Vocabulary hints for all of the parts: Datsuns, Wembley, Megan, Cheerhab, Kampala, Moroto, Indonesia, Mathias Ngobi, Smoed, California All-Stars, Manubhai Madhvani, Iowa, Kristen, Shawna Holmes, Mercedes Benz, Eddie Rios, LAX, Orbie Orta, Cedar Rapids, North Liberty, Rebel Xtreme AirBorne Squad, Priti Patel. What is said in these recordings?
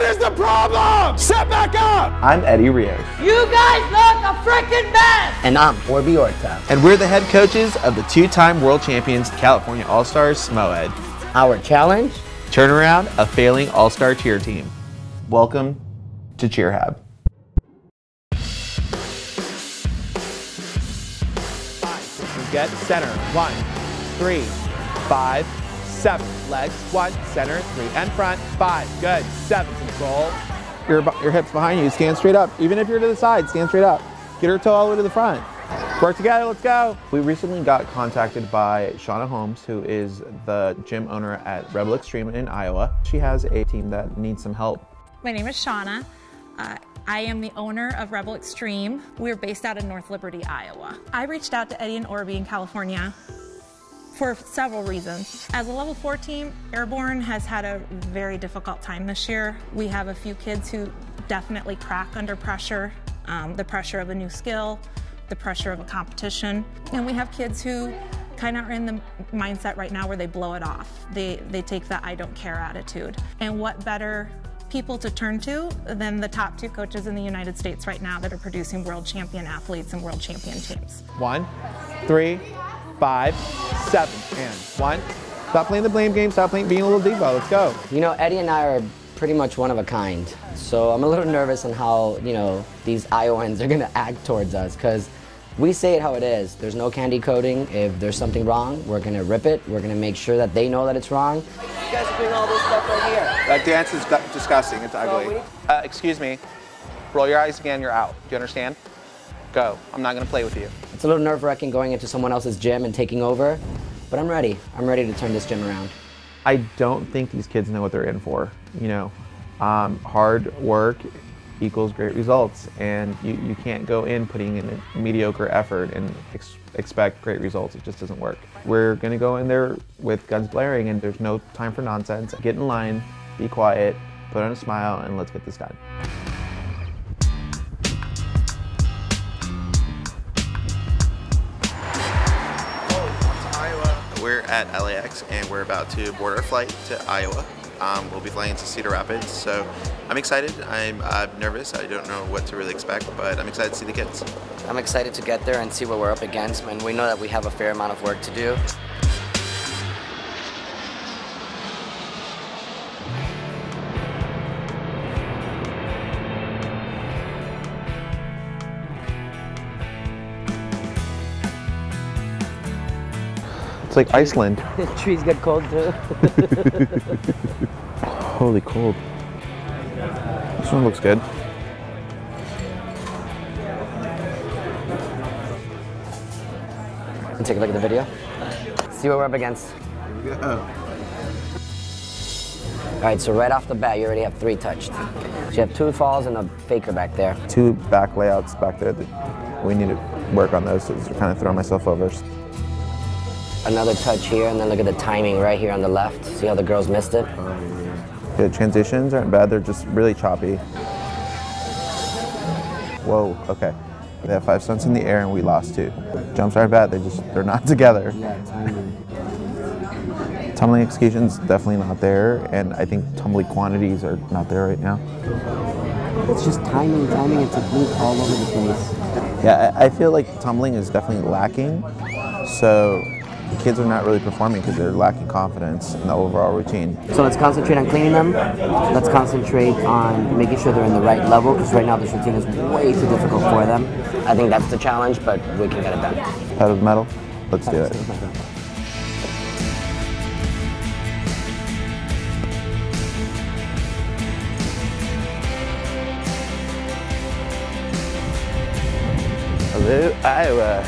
What is the problem? Sit back up! I'm Eddie Rios. You guys look a freaking mess! And I'm Orbie Orta. And we're the head coaches of the two-time world champions California All-Stars Smoed. Our challenge? Turn around a failing All-Star cheer team. Welcome to Cheerhab. Get center, 1, 3, 5, 7. Legs, 1, center, 3, and front, 5, good, 7, control. Your hips behind you, stand straight up. Even if you're to the side, stand straight up. Get her toe all the way to the front. Work together, let's go. We recently got contacted by Shawna Holmes, who is the gym owner at Rebel Xtreme in Iowa. She has a team that needs some help. My name is Shawna. I am the owner of Rebel Xtreme. We're based out of North Liberty, Iowa. I reached out to Eddie and Orbie in California for several reasons. As a level 4 team, Airborne has had a very difficult time this year. We have a few kids who definitely crack under pressure, the pressure of a new skill, the pressure of a competition. And we have kids who kind of are in the mindset right now where they blow it off. They take that I don't care attitude. And what better people to turn to than the top 2 coaches in the United States right now that are producing world champion athletes and world champion teams. 1, 3, 5, 7, and 1. Stop playing the blame game, stop playing being a little diva, let's go. You know, Eddie and I are pretty much one of a kind, so I'm a little nervous on how, you know, these Iowans are gonna act towards us, because we say it how it is. There's no candy coating. If there's something wrong, we're gonna rip it. We're gonna make sure that they know that it's wrong. You guys are doing all this stuff right here. That dance is disgusting, it's ugly. Excuse me, roll your eyes again, you're out. Do you understand? Go, I'm not gonna play with you. It's a little nerve-wracking going into someone else's gym and taking over, but I'm ready to turn this gym around. I don't think these kids know what they're in for, you know. Hard work equals great results, and you can't go in putting in a mediocre effort and expect great results. It just doesn't work. We're going to go in there with guns blaring, and there's no time for nonsense. Get in line, be quiet, put on a smile, and let's get this done. We're at LAX, and we're about to board our flight to Iowa. We'll be flying into Cedar Rapids, so I'm excited. I'm nervous. I don't know what to really expect, but I'm excited to see the kids. I'm excited to get there and see what we're up against, and we know that we have a fair amount of work to do. It's like Iceland. Trees get cold too. Holy cold. This one looks good. Take a look at the video. See what we're up against. Here we go. Alright, so right off the bat, you already have 3 touched. So you have 2 falls and a faker back there. 2 back layouts back there that we need to work on those, so to kind of throw myself over. Another touch here, and then look at the timing right here on the left. See how the girls missed it? The transitions aren't bad, they're just really choppy. Whoa, okay. They have 5 stunts in the air and we lost 2. Jumps aren't bad, they're not together. Yeah, timing. Tumbling execution's definitely not there, and I think tumbling quantities are not there right now. It's just timing, and technique all over the place. Yeah, I feel like tumbling is definitely lacking, so the kids are not really performing because they're lacking confidence in the overall routine. So let's concentrate on cleaning them. Let's concentrate on making sure they're in the right level, because right now this routine is way too difficult for them. I think that's the challenge, but we can get it done. Out of metal? Let's do it. Hello, Iowa.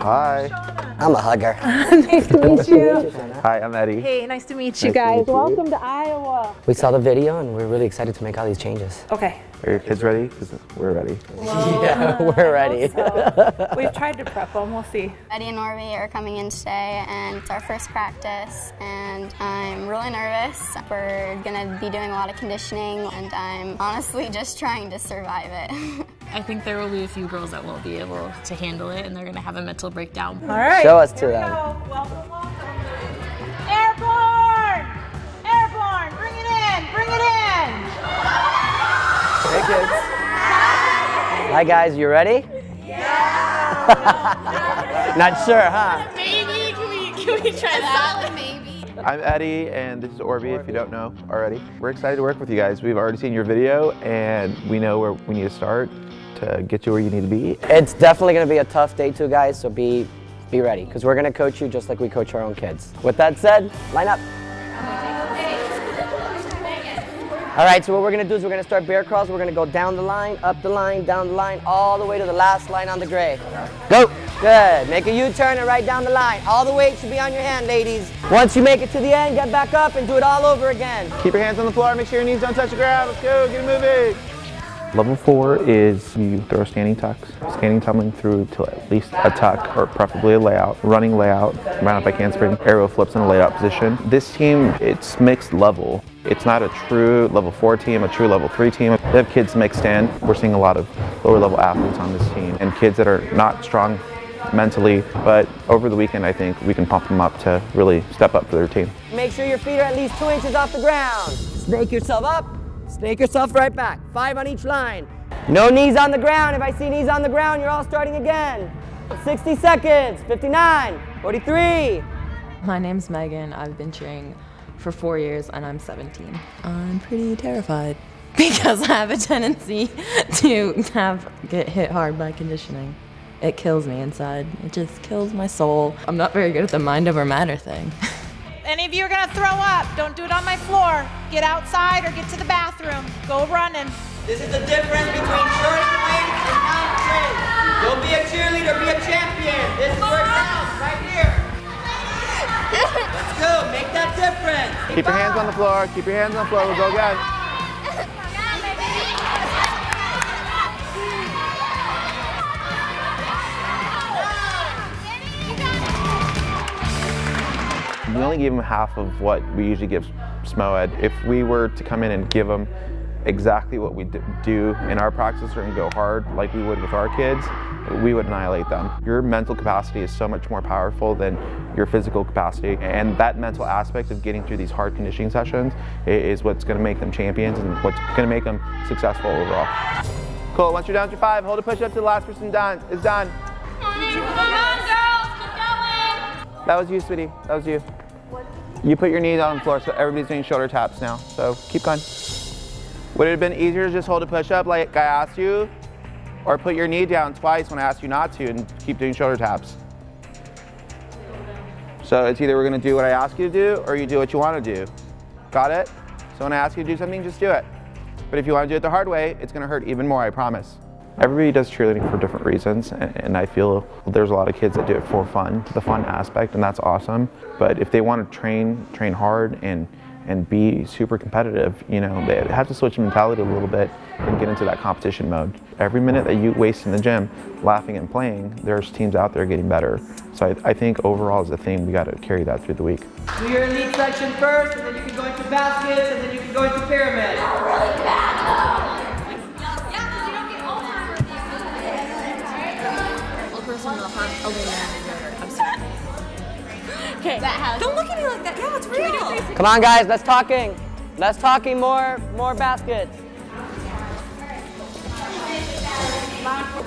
Hi. I'm a hugger. Nice to meet you. Hi, I'm Eddie. Hey, nice to meet you guys. Welcome to Iowa. We saw the video and we're really excited to make all these changes. Okay. Are your kids ready? Because we're ready. Well, yeah, we're ready. So. We've tried to prep them, we'll see. Eddie and Orbie are coming in today, and it's our first practice, and I'm really nervous. We're gonna be doing a lot of conditioning, and I'm honestly just trying to survive it. I think there will be a few girls that won't be able to handle it, and they're gonna have a mental breakdown. All right. Show us to them. Welcome, welcome. Hi guys, you ready? Yeah! Not sure, huh? Maybe, can we try that? Maybe. I'm Eddie and this is Orbie, if you don't know already. We're excited to work with you guys. We've already seen your video and we know where we need to start to get you where you need to be. It's definitely going to be a tough day too, guys, so be ready because we're going to coach you just like we coach our own kids. With that said, line up. All right, so what we're going to do is we're going to start bear crawls. We're going to go down the line, up the line, down the line, all the way to the last line on the gray. Go. Good. Make a U-turn and right down the line. All the weight should be on your hand, ladies. Once you make it to the end, get back up and do it all over again. Keep your hands on the floor. Make sure your knees don't touch the ground. Let's go. Get moving. Level 4 is you throw standing tucks, standing tumbling through to at least a tuck or preferably a layout, running layout, round up by handspring, aerial flips in a layout position. This team, it's mixed level. It's not a true level 4 team, a true level 3 team. They have kids mixed in. We're seeing a lot of lower level athletes on this team and kids that are not strong mentally, but over the weekend I think we can pump them up to really step up for their team. Make sure your feet are at least 2 inches off the ground. Snake yourself up. Snake yourself right back. 5 on each line. No knees on the ground. If I see knees on the ground, you're all starting again. 60 seconds. 59, 43. My name's Megan. I've been cheering for 4 years and I'm 17. I'm pretty terrified because I have a tendency to get hit hard by conditioning. It kills me inside. It just kills my soul. I'm not very good at the mind over matter thing. Any of you are gonna throw up, don't do it on my floor. Get outside or get to the bathroom. Go running. This is the difference between shirts and non-shirts. Don't be a cheerleader, be a champion. This is where it counts, right here. Let's go, make that difference. Keep your hands on the floor, keep your hands on the floor, we'll go again. We only give them half of what we usually give Smoed. If we were to come in and give them exactly what we do in our practice and go hard like we would with our kids, we would annihilate them. Your mental capacity is so much more powerful than your physical capacity, and that mental aspect of getting through these hard conditioning sessions is what's going to make them champions and what's going to make them successful overall. Cool, once you're down to 5, hold a push-up to the last person done. It's done. Come on, girls, keep going. That was you, sweetie. That was you. You put your knees on the floor, so everybody's doing shoulder taps now. So keep going. Would it have been easier to just hold a push-up like I asked you? Or put your knee down twice when I asked you not to and keep doing shoulder taps? So it's either we're gonna do what I ask you to do or you do what you wanna do. Got it? So when I ask you to do something, just do it. But if you wanna do it the hard way, it's gonna hurt even more, I promise. Everybody does cheerleading for different reasons, and I feel there's a lot of kids that do it for fun, the fun aspect, and that's awesome. But if they want to train hard and be super competitive, you know, they have to switch mentality a little bit and get into that competition mode. Every minute that you waste in the gym laughing and playing, there's teams out there getting better. So I think overall as a theme, we got to carry that through the week. Do your elite section first, and then you can go into baskets, and then you can go into pyramid. Really bad. Okay. Don't look at me like that. Yeah, it's real. Come on, guys. Less talking. Less talking. More baskets.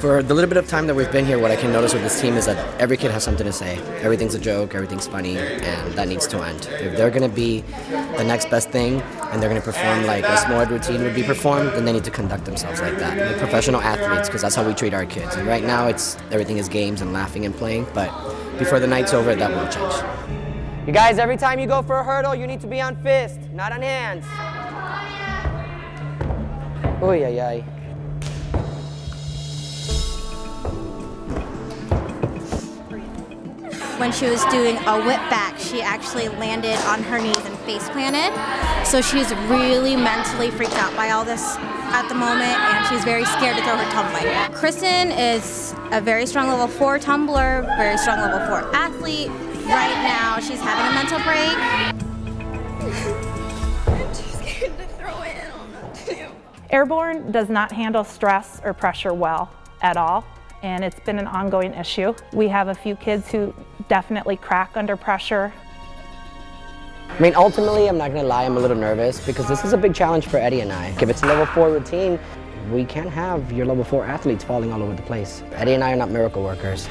For the little bit of time that we've been here, what I can notice with this team is that every kid has something to say. Everything's a joke. Everything's funny, and that needs to end. If they're going to be the next best thing, and they're going to perform like a Smoed routine would be performed, then they need to conduct themselves like that. We're professional athletes, because that's how we treat our kids. And right now, it's everything is games and laughing and playing, but before the night's over, that won't change. You guys, every time you go for a hurdle, you need to be on fist, not on hands. Oy, ay, ay. When she was doing a whip back, she actually landed on her knees and face planted. So she's really mentally freaked out by all this at the moment, and she's very scared to throw her tumbling. Kristen is a very strong level 4 tumbler, very strong level 4 athlete. Right now, she's having a mental break. I'm too scared to throw it, I don't know what to do. Airborne does not handle stress or pressure well at all, and it's been an ongoing issue. We have a few kids who definitely crack under pressure. I mean, ultimately, I'm not gonna lie, I'm a little nervous because this is a big challenge for Eddie and I. If it's a level 4 routine, We can't have your level 4 athletes falling all over the place. Eddie and I are not miracle workers.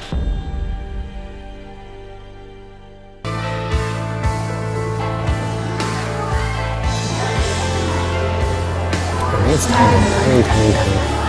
It's time.